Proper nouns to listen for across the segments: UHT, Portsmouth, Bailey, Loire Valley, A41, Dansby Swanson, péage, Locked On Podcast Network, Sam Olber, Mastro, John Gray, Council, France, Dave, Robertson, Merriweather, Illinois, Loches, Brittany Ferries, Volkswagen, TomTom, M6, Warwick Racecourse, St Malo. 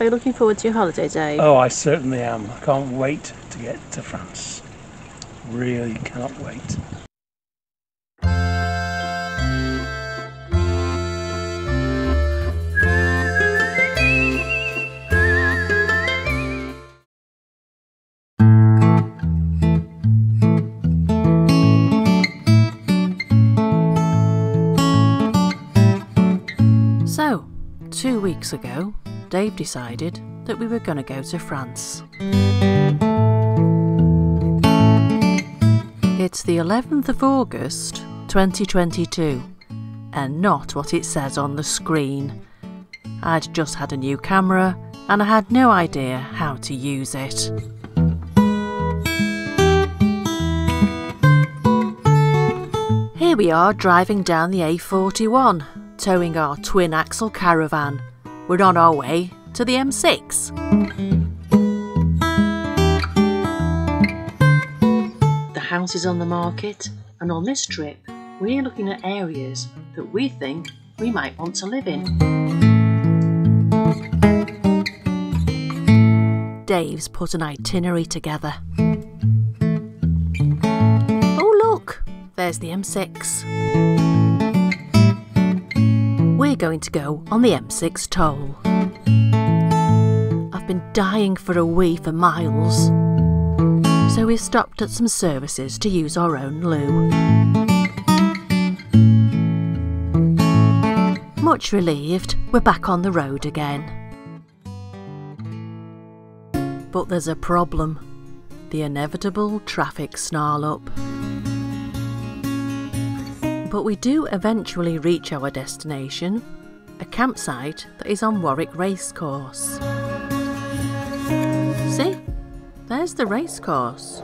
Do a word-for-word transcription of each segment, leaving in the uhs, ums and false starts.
Are you looking forward to your holiday, Dave? Oh, I certainly am. I can't wait to get to France. Really cannot wait. So, two weeks ago, Dave decided that we were going to go to France. It's the eleventh of August, twenty twenty-two, and not what it says on the screen. I'd just had a new camera, and I had no idea how to use it. Here we are driving down the A forty-one. Towing our twin axle caravan. We're on our way to the M six. The house is on the market, and on this trip we're looking at areas that we think we might want to live in. Dave's put an itinerary together. Oh look, there's the M six. We're going to go on the M six toll. I've been dying for a wee for miles, so we've stopped at some services to use our own loo. Much relieved, we're back on the road again. But there's a problem. The inevitable traffic snarl up. But we do eventually reach our destination, a campsite that is on Warwick Racecourse. See? There's the racecourse.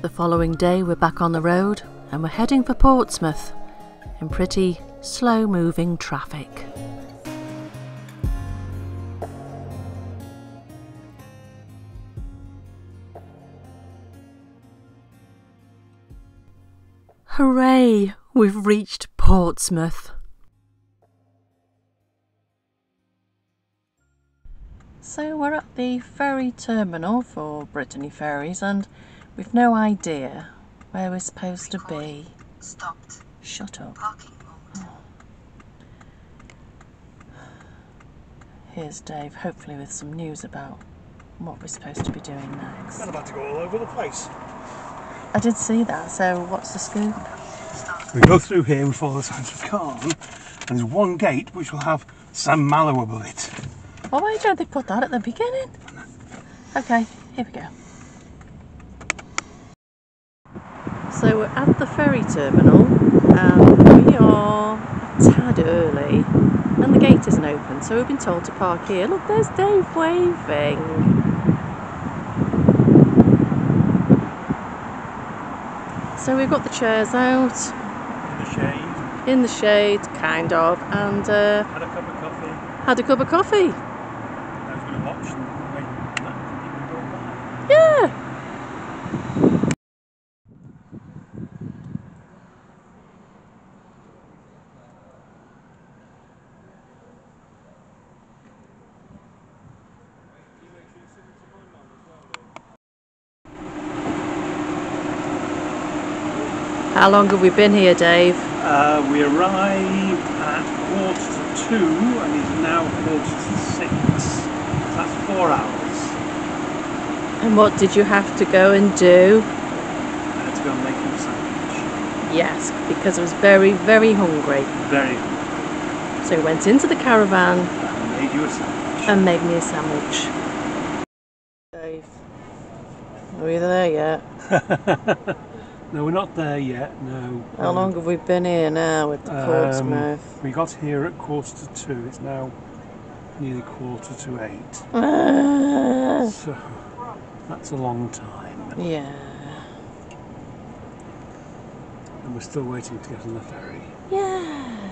The following day we're back on the road and we're heading for Portsmouth in pretty slow-moving traffic. Hooray! We've reached Portsmouth. So we're at the ferry terminal for Brittany Ferries and we've no idea where we're supposed to be. Stopped. Shut up. Oh. Here's Dave, hopefully with some news about what we're supposed to be doing next. I'm about to go all over the place. I did see that, so what's the scoop? We go through here, we follow the signs we can't, and there's one gate which will have St Malo above it. Well, why don't they put that at the beginning? Okay, here we go. So we're at the ferry terminal, and we are a tad early, and the gate isn't open, so we've been told to park here. Look, there's Dave waving. So we've got the chairs out. In the shade. In the shade, kind of, and uh, had a cup of coffee. Had a cup of coffee. I was going to watch and wait for that to go by. Yeah. How long have we been here, Dave? Uh, we arrived at quarter to two and it's now quarter to six. That's four hours. And what did you have to go and do? I had to go and make him a sandwich. Yes, because I was very, very hungry. Very hungry. So we went into the caravan and made you a sandwich. And made me a sandwich. Dave, are we there yet? No, we're not there yet, no. How um, long have we been here now with the Portsmouth? Um, we got here at quarter to two, it's now nearly quarter to eight. Uh, so, that's a long time. Yeah. And we're still waiting to get on the ferry. Yeah.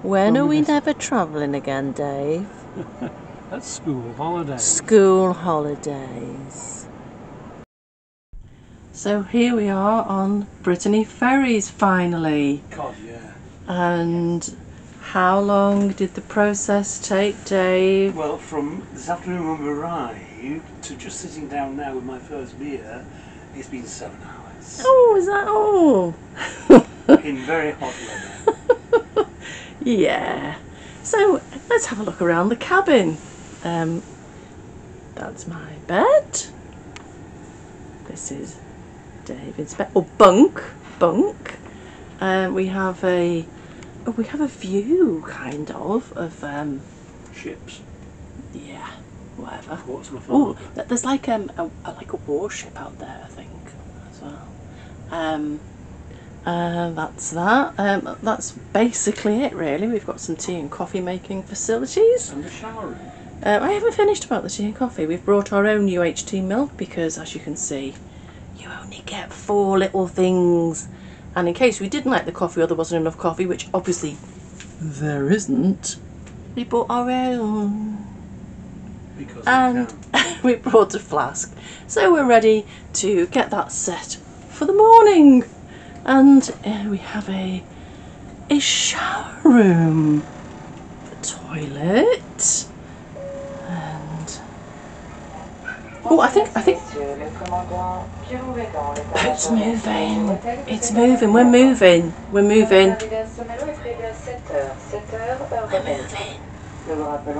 When, when are we, we never travelling again, Dave? That's school holidays. School holidays. So here we are on Brittany Ferries finally. God, yeah. And how long did the process take, Dave? Well, from this afternoon when we arrived to just sitting down now with my first beer, it's been seven hours. Oh, is that all? In very hot weather. Yeah. So let's have a look around the cabin. Um, that's my bed. This is David's bed, or bunk, bunk. Um, we have a, oh, we have a view, kind of, of um, ships. Yeah, whatever. Oh, there's like um, a, a like a warship out there, I think, as well. Um, Uh, that's that. Um, that's basically it, really. We've got some tea and coffee making facilities. And the shower room. Uh, I haven't finished about the tea and coffee. We've brought our own U H T milk because, as you can see, you only get four little things. And in case we didn't like the coffee or there wasn't enough coffee, which obviously there isn't, we bought our own. Because and we can. We brought a flask. So we're ready to get that set for the morning. And uh, we have a a shower room, a toilet, and oh, I think I think oh, it's moving. It's moving. We're moving. We're moving. We're moving.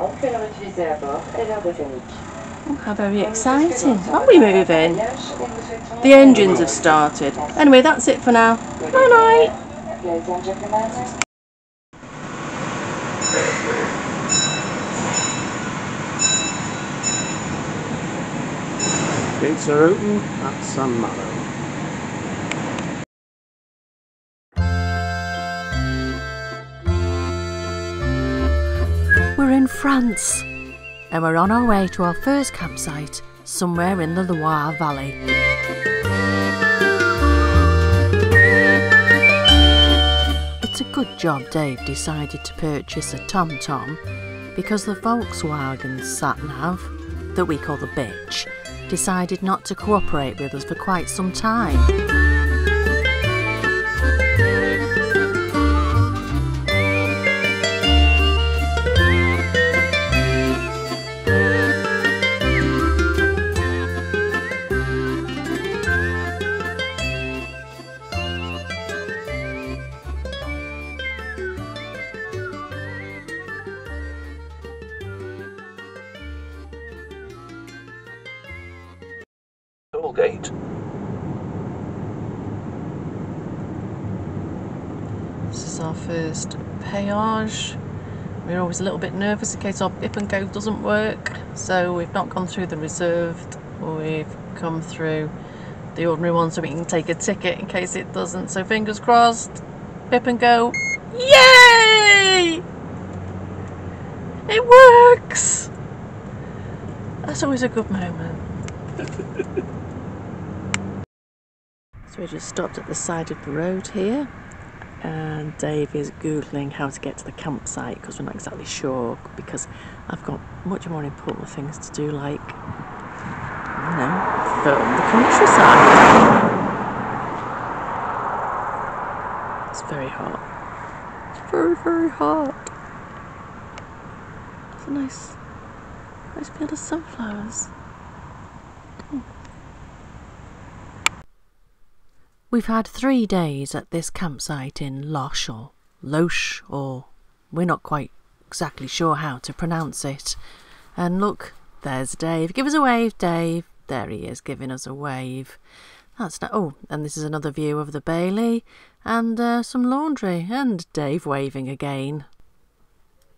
Oh, how very exciting. Are we moving? The engines have started. Anyway, that's it for now. Bye-bye. Gates are open at St Malo. We're in France, and we're on our way to our first campsite, somewhere in the Loire Valley. It's a good job Dave decided to purchase a TomTom, because the Volkswagen sat-nav, that we call the bitch, decided not to cooperate with us for quite some time. Gate. This is our first péage. We're always a little bit nervous in case our Pip and Go doesn't work, so we've not gone through the reserved, we've come through the ordinary one so we can take a ticket in case it doesn't, so fingers crossed, Pip and Go, yay! It works! That's always a good moment. We just stopped at the side of the road here, and Dave is googling how to get to the campsite because we're not exactly sure, because I've got much more important things to do, like, you know, film the countryside. It's very hot. It's very, very hot. It's a nice, nice field of sunflowers. Oh. We've had three days at this campsite in Loches, or Loches, or we're not quite exactly sure how to pronounce it. And look, there's Dave. Give us a wave, Dave. There he is, giving us a wave. That's not, oh, and this is another view of the Bailey, and uh, some laundry, and Dave waving again.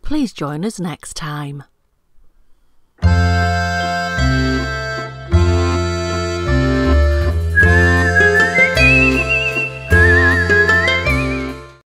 Please join us next time.